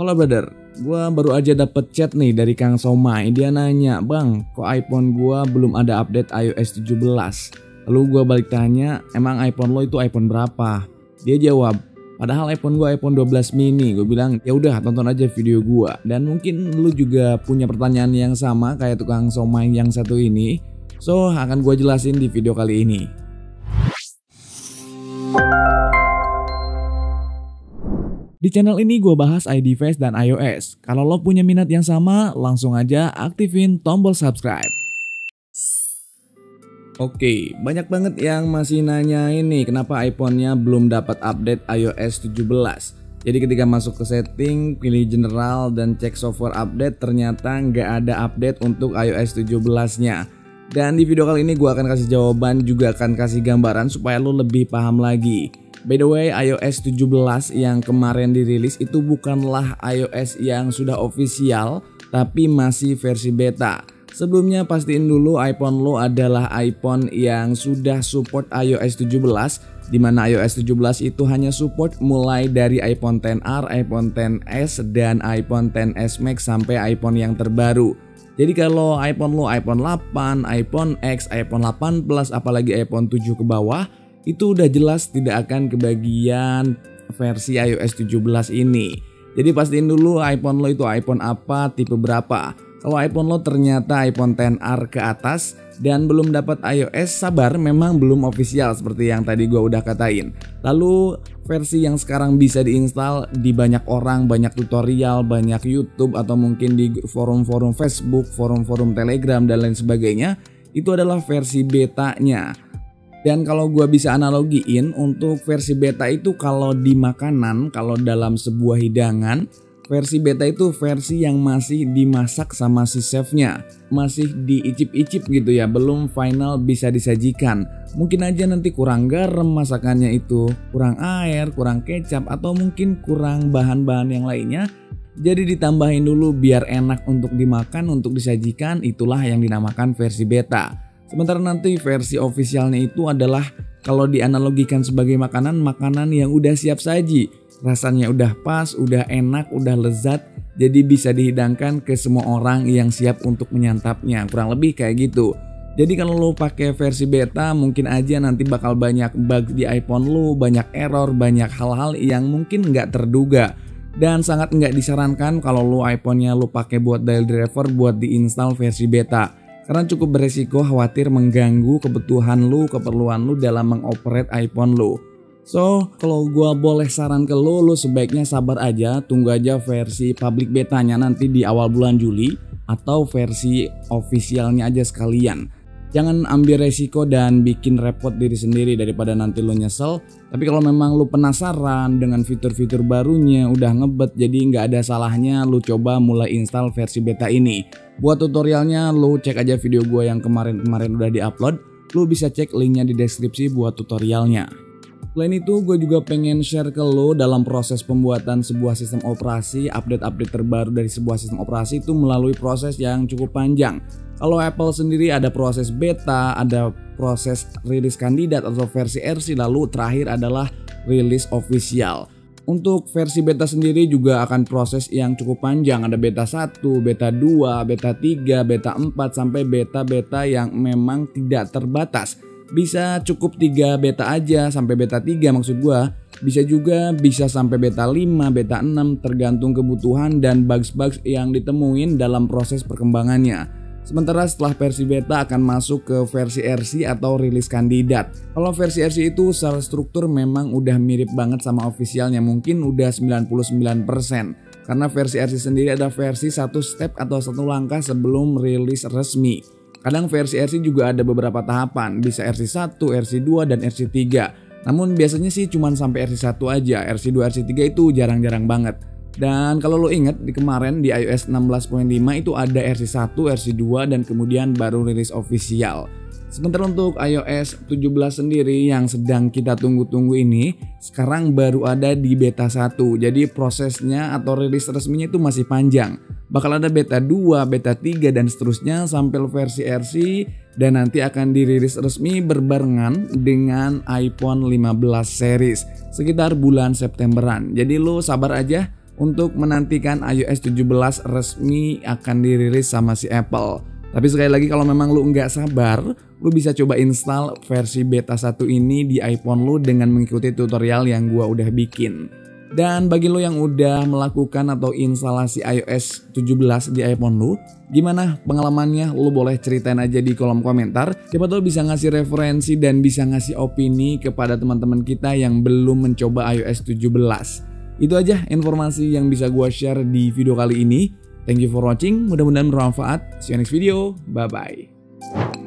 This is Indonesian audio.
Halo brother, gua baru aja dapet chat nih dari Kang Somai. Dia nanya, "Bang, kok iPhone gua belum ada update iOS 17? Lalu gua balik tanya, "Emang iPhone lo itu iPhone berapa?" Dia jawab, "Padahal iPhone gua iPhone 12 mini." Gue bilang, "Ya udah, tonton aja video gua." Dan mungkin lu juga punya pertanyaan yang sama kayak tukang Somai yang satu ini. So, akan gua jelasin di video kali ini. Di channel ini gue bahas iDevice dan iOS. Kalau lo punya minat yang sama, langsung aja aktifin tombol subscribe. Oke, banyak banget yang masih nanya ini kenapa iPhone-nya belum dapat update iOS 17. Jadi ketika masuk ke setting, pilih general dan cek software update, ternyata nggak ada update untuk iOS 17-nya. Dan di video kali ini gue akan kasih jawaban, juga akan kasih gambaran supaya lo lebih paham lagi. By the way, iOS 17 yang kemarin dirilis itu bukanlah iOS yang sudah official, tapi masih versi beta. Sebelumnya pastiin dulu iPhone lo adalah iPhone yang sudah support iOS 17, dimana iOS 17 itu hanya support mulai dari iPhone XR, iPhone XS, dan iPhone XS Max sampai iPhone yang terbaru. Jadi kalau iPhone lo iPhone 8, iPhone X, iPhone 8 Plus, apalagi iPhone 7 ke bawah, itu udah jelas tidak akan kebagian versi iOS 17 ini. Jadi pastiin dulu iPhone lo itu iPhone apa, tipe berapa. Kalau iPhone lo ternyata iPhone XR ke atas dan belum dapat iOS, sabar, memang belum official seperti yang tadi gua udah katain. Lalu versi yang sekarang bisa diinstal di banyak orang, banyak tutorial, banyak YouTube, atau mungkin di forum-forum Facebook, forum-forum Telegram, dan lain sebagainya, itu adalah versi betanya. Dan kalau gue bisa analogiin, untuk versi beta itu kalau di makanan, kalau dalam sebuah hidangan, versi beta itu versi yang masih dimasak sama si chefnya, masih diicip-icip gitu ya, belum final bisa disajikan. Mungkin aja nanti kurang garam masakannya itu, kurang air, kurang kecap, atau mungkin kurang bahan-bahan yang lainnya. Jadi ditambahin dulu biar enak untuk dimakan, untuk disajikan, itulah yang dinamakan versi beta. Sementara nanti versi officialnya itu adalah kalau dianalogikan sebagai makanan yang udah siap saji. Rasanya udah pas, udah enak, udah lezat, jadi bisa dihidangkan ke semua orang yang siap untuk menyantapnya, kurang lebih kayak gitu. Jadi kalau lo pakai versi beta, mungkin aja nanti bakal banyak bug di iPhone lo, banyak error, banyak hal-hal yang mungkin nggak terduga. Dan sangat nggak disarankan kalau lo iPhone-nya lo pakai buat dial driver, buat diinstal versi beta. Karena cukup beresiko, khawatir mengganggu kebutuhan lu, keperluan lu dalam mengoperate iPhone lu. So, kalau gua boleh saran ke lu sebaiknya sabar aja, tunggu aja versi public betanya nanti di awal bulan Juli, atau versi officialnya aja sekalian. Jangan ambil resiko dan bikin repot diri sendiri daripada nanti lu nyesel. Tapi kalau memang lu penasaran dengan fitur-fitur barunya, udah ngebet, jadi nggak ada salahnya lu coba mulai install versi beta ini. Buat tutorialnya lo cek aja video gue yang kemarin udah diupload. Lo bisa cek linknya di deskripsi buat tutorialnya. Selain itu gue juga pengen share ke lo dalam proses pembuatan sebuah sistem operasi. Update-update terbaru dari sebuah sistem operasi itu melalui proses yang cukup panjang. Kalau Apple sendiri ada proses beta, ada proses rilis kandidat atau versi RC, lalu terakhir adalah rilis official. Untuk versi beta sendiri juga akan proses yang cukup panjang. Ada beta 1, beta 2, beta 3, beta 4, sampai beta-beta yang memang tidak terbatas. Bisa cukup 3 beta aja sampai beta 3 maksud gua. Bisa juga bisa sampai beta 5, beta 6 tergantung kebutuhan dan bugs-bugs yang ditemuin dalam proses perkembangannya. Sementara setelah versi beta akan masuk ke versi RC atau rilis kandidat. Kalau versi RC itu secara struktur memang udah mirip banget sama officialnya, mungkin udah 99%. Karena versi RC sendiri ada versi satu step atau satu langkah sebelum rilis resmi. Kadang versi RC juga ada beberapa tahapan, bisa RC1, RC2, dan RC3. Namun biasanya sih cuman sampai RC1 aja, RC2, RC3 itu jarang-jarang banget. Dan kalau lo inget di kemarin di iOS 16.5 itu ada RC1, RC2, dan kemudian baru rilis official. Sementara untuk iOS 17 sendiri yang sedang kita tunggu-tunggu ini, sekarang baru ada di beta 1. Jadi prosesnya atau rilis resminya itu masih panjang. Bakal ada beta 2, beta 3, dan seterusnya sampai versi RC. Dan nanti akan dirilis resmi berbarengan dengan iPhone 15 series sekitar bulan Septemberan. Jadi lo sabar aja. untuk menantikan iOS 17 resmi akan dirilis sama si Apple. Tapi sekali lagi, kalau memang lu nggak sabar, lu bisa coba install versi beta 1 ini di iPhone lu dengan mengikuti tutorial yang gua udah bikin. Dan bagi lu yang udah melakukan atau instalasi iOS 17 di iPhone lu, gimana pengalamannya? Lu boleh ceritain aja di kolom komentar. Siapa tahu bisa ngasih referensi dan bisa ngasih opini kepada teman-teman kita yang belum mencoba iOS 17. Itu aja informasi yang bisa gua share di video kali ini. Thank you for watching, mudah-mudahan bermanfaat. See you next video, bye-bye.